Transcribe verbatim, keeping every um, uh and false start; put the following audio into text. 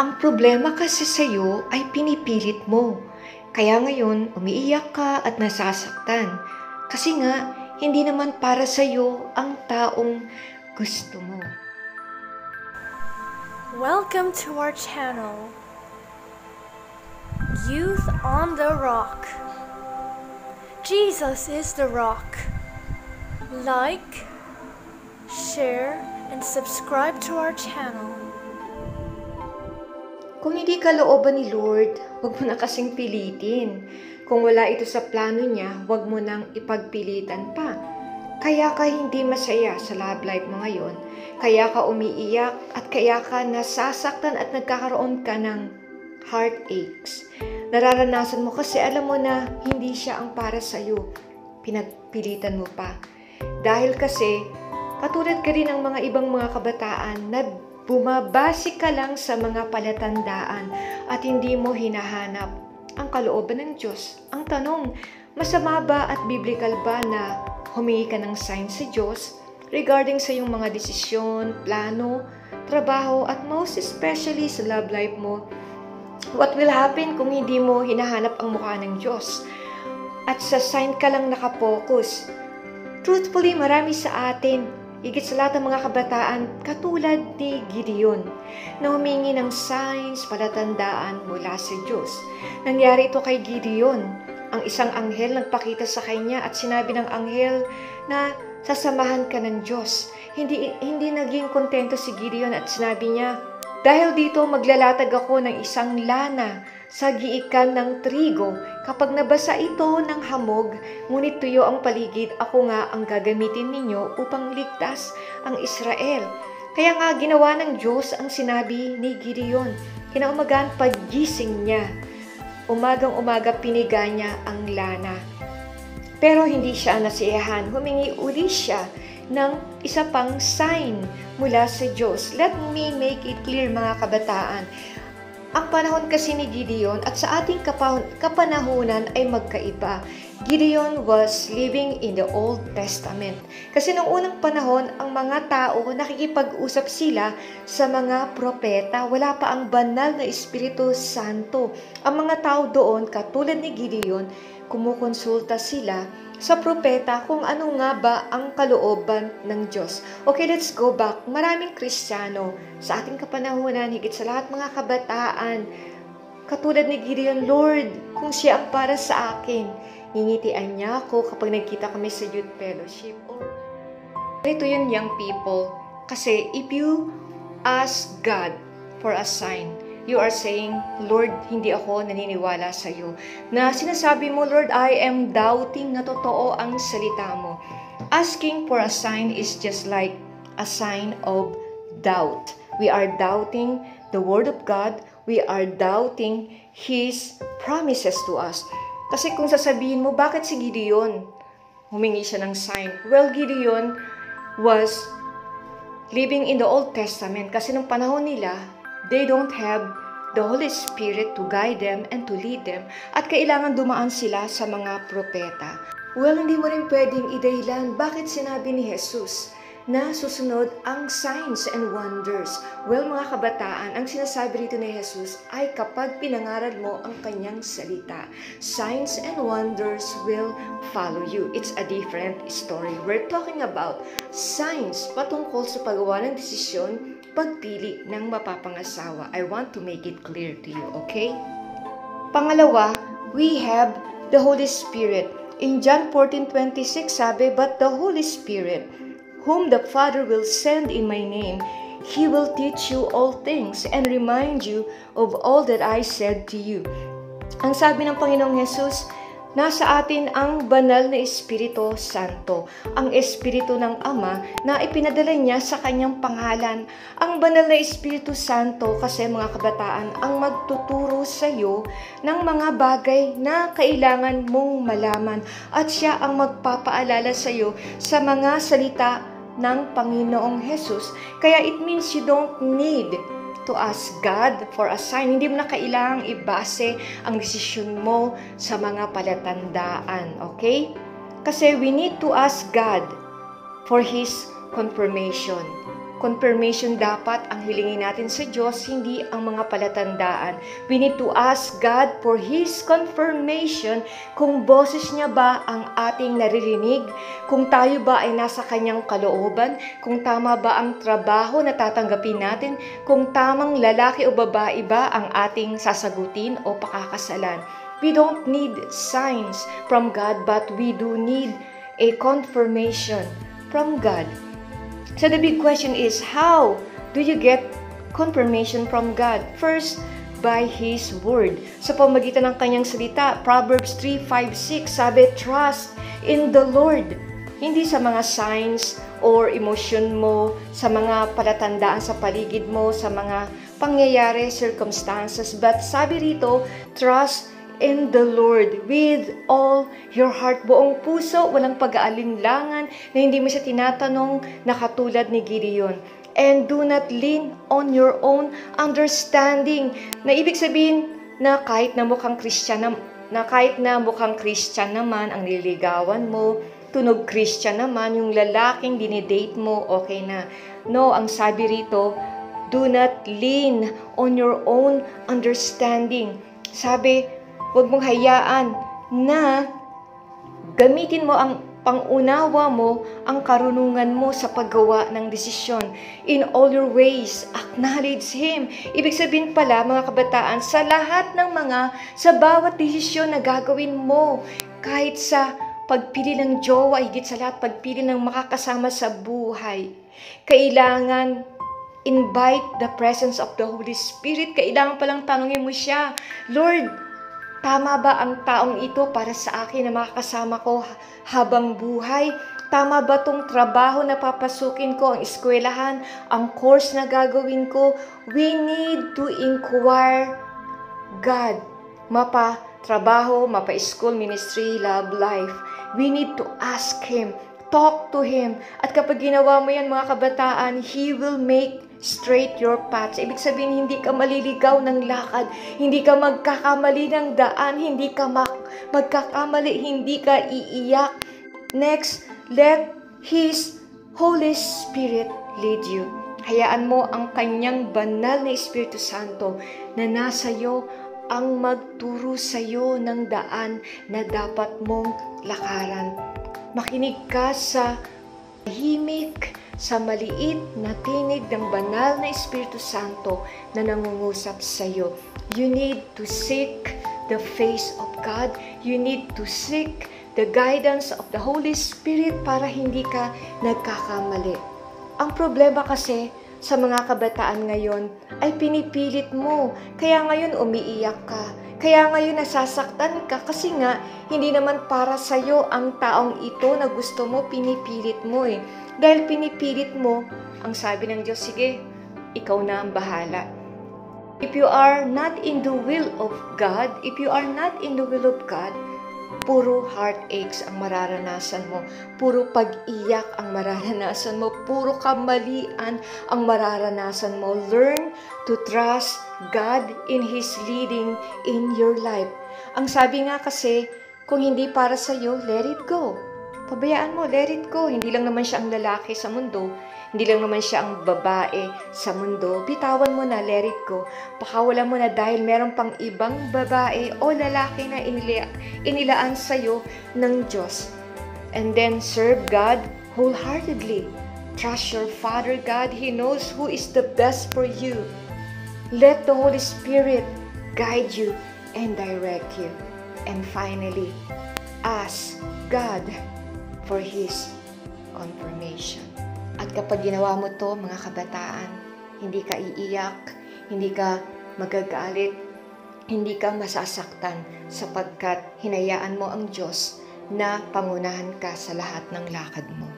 Ang problema kasi sa'yo ay pinipilit mo. Kaya ngayon, umiiyak ka at nasasaktan. Kasi nga, hindi naman para sa'yo ang taong gusto mo. Welcome to our channel, Youth on the Rock. Jesus is the Rock. Like, share, and subscribe to our channel. Kung hindi kalooban ni Lord, huwag mo na kasing pilitin. Kung wala ito sa plano niya, huwag mo nang ipagpilitan pa. Kaya ka hindi masaya sa love life mo ngayon. Kaya ka umiiyak at kaya ka nasasaktan at nagkakaroon ka ng heartaches. Nararanasan mo kasi alam mo na hindi siya ang para sa'yo. Pinagpilitan mo pa. Dahil kasi, katulad ka rin ng mga ibang mga kabataan na bumabasik ka lang sa mga palatandaan at hindi mo hinahanap ang kalooban ng Diyos. Ang tanong, masama ba at biblical ba na humingi ka ng sign sa Diyos regarding sa iyong mga desisyon, plano, trabaho at most especially sa love life mo? What will happen kung hindi mo hinahanap ang mukha ng Diyos at sa sign ka lang nakapokus? Truthfully, marami sa atin, higit sa lahat ng mga kabataan katulad ni Gideon na humingi ng signs, palatandaan mula sa Diyos. Nangyari ito kay Gideon. Ang isang anghel nagpakita sa kanya at sinabi ng anghel na sasamahan ka ng Diyos. Hindi, hindi naging kontento si Gideon at sinabi niya, dahil dito maglalatag ako ng isang lana sa giikan ng trigo. Kapag nabasa ito ng hamog, ngunit tuyo ang paligid, ako nga ang gagamitin ninyo upang ligtas ang Israel. Kaya nga ginawa ng Diyos ang sinabi ni Gideon. Kinaumagahan paggising niya. Umagang-umaga piniga niya ang lana. Pero hindi siya nasiyahan. Humingi uli siya ng isa pang sign mula sa Diyos. Let me make it clear mga kabataan. Ang panahon kasi ni Gideon at sa ating kapanahunan ay magkaiba. Gideon was living in the Old Testament. Kasi noong unang panahon, ang mga tao nakikipag-usap sila sa mga propeta. Wala pa ang banal na Espiritu Santo. Ang mga tao doon, katulad ni Gideon, kumukonsulta sila sa propeta kung ano nga ba ang kalooban ng Diyos. Okay, let's go back. Maraming Kristiyano sa ating kapanahunan, higit sa lahat mga kabataan, katulad ni Gideon, Lord, kung siya ang para sa akin, ngingitian niya ako kapag nagkita kami sa youth fellowship. Ito yun, young people. Kasi if you ask God for a sign, you are saying, Lord, hindi ako naniniwala sa iyo. Na sinasabi mo, Lord, I am doubting na totoo ang salita mo. Asking for a sign is just like a sign of doubt. We are doubting the Word of God. We are doubting His promises to us. Kasi kung sasabihin mo, bakit si Gideon humingi siya ng sign? Well, Gideon was living in the Old Testament. Kasi nung panahon nila, they don't have the Holy Spirit to guide them and to lead them. At kailangan dumaan sila sa mga propeta. Well, hindi mo rin pwedeng idaylan bakit sinabi ni Jesus na susunod ang signs and wonders. Well, mga kabataan, ang sinasabi rito ni Jesus ay kapag pinangaral mo ang kanyang salita, signs and wonders will follow you. It's a different story. We're talking about signs patungkol sa paggawa ng desisyon, pagpili ng mapapangasawa. I want to make it clear to you, okay? Pangalawa, we have the Holy Spirit. In John fourteen twenty-six, sabi, but the Holy Spirit, whom the Father will send in my name, He will teach you all things and remind you of all that I said to you. Ang sabi ng Panginoong Jesus, nasa atin ang banal na Espiritu Santo, ang Espiritu ng Ama na ipinadala niya sa kanyang pangalan. Ang banal na Espiritu Santo kasi mga kabataan ang magtuturo sa iyo ng mga bagay na kailangan mong malaman at siya ang magpapaalala sa iyo sa mga salita ng Panginoong Jesus. Kaya it means you don't need to ask God for a sign. Hindi mo na kailangang ibase ang desisyon mo sa mga palatandaan, okay? Kasi we need to ask God for His confirmation. confirmation dapat ang hilingin natin sa Diyos, hindi ang mga palatandaan. We need to ask God for His confirmation kung boses niya ba ang ating naririnig, kung tayo ba ay nasa kanyang kalooban, kung tama ba ang trabaho na tatanggapin natin, kung tamang lalaki o babae ba ang ating sasagutin o pakakasalan. We don't need signs from God, but we do need a confirmation from God. So the big question is, how do you get confirmation from God? First, by His Word. Sa pamagitan ng kanyang salita, Proverbs three, five, six, sabi, trust in the Lord. Hindi sa mga signs or emotion mo, sa mga palatandaan sa paligid mo, sa mga pangyayari, circumstances. But sabi rito, trust in the Lord with all your heart, buong puso, walang pag-aalinlangan, na hindi mo siya tinatanong, na katulad ni Gideon. And do not lean on your own understanding, na ibig sabihin na kahit na mukhang Christian na, na kahit na mukhang Christian naman ang nililigawan mo, tunog Christian naman yung lalaking dinidate mo, okay na. No, ang sabi rito, do not lean on your own understanding. Sabi, huwag mong hayaan na gamitin mo ang pangunawa mo, ang karunungan mo sa paggawa ng desisyon. In all your ways, acknowledge Him. Ibig sabihin pala, mga kabataan, sa lahat ng mga, sa bawat desisyon na gagawin mo, kahit sa pagpili ng jowa, higit sa lahat, pagpili ng makakasama sa buhay, kailangan invite the presence of the Holy Spirit. Kailangan palang tanungin mo siya, Lord, tama ba ang taong ito para sa akin na makakasama ko habang buhay? Tama ba tong trabaho na papasukin ko, ang eskwelahan, ang course na gagawin ko? We need to inquire God. Mapa trabaho, mapa school, ministry, love, life. We need to ask Him. Talk to Him. At kapag ginawa mo yan, mga kabataan, He will make straight your paths. Ibig sabihin, hindi ka maliligaw ng lakad, hindi ka magkakamali ng daan, hindi ka magkakamali, hindi ka iiyak. Next, let His Holy Spirit lead you. Hayaan mo ang kanyang banal na Espiritu Santo na nasa iyo ang magturo sa iyo ng daan na dapat mong lakaran. Makinig ka sa himik, sa maliit na tinig ng banal na Espiritu Santo na nangungusap sa iyo. You need to seek the face of God. You need to seek the guidance of the Holy Spirit para hindi ka nagkakamali. Ang problema kasi sa mga kabataan ngayon ay pinipilit mo. Kaya ngayon umiiyak ka. Kaya ngayon nasasaktan ka kasi nga hindi naman para sa'yo ang taong ito na gusto mo, pinipilit mo eh. Dahil pinipilit mo, ang sabi ng Diyos, sige, ikaw na ang bahala. If you are not in the will of God, if you are not in the will of God, puro heartaches ang mararanasan mo. Puro pag-iyak ang mararanasan mo. Puro kamalian ang mararanasan mo. Learn to trust God in His leading in your life. Ang sabi nga kasi, kung hindi para sa'yo, let it go. Pabayaan mo, let it go. Hindi lang naman siya ang lalaki sa mundo. Hindi lang naman siya ang babae sa mundo. Bitawan mo na, let it go. Pakawalan mo na dahil meron pang ibang babae o lalaki na inila inilaan sa'yo ng Diyos. And then serve God wholeheartedly. Trust your Father God. He knows who is the best for you. Let the Holy Spirit guide you and direct you. And finally, ask God for His confirmation. At kapag ginawa mo to, mga kabataan, hindi ka iiyak, hindi ka magagalit, hindi ka masasaktan sapagkat hinayaan mo ang Diyos na pangunahan ka sa lahat ng lakad mo.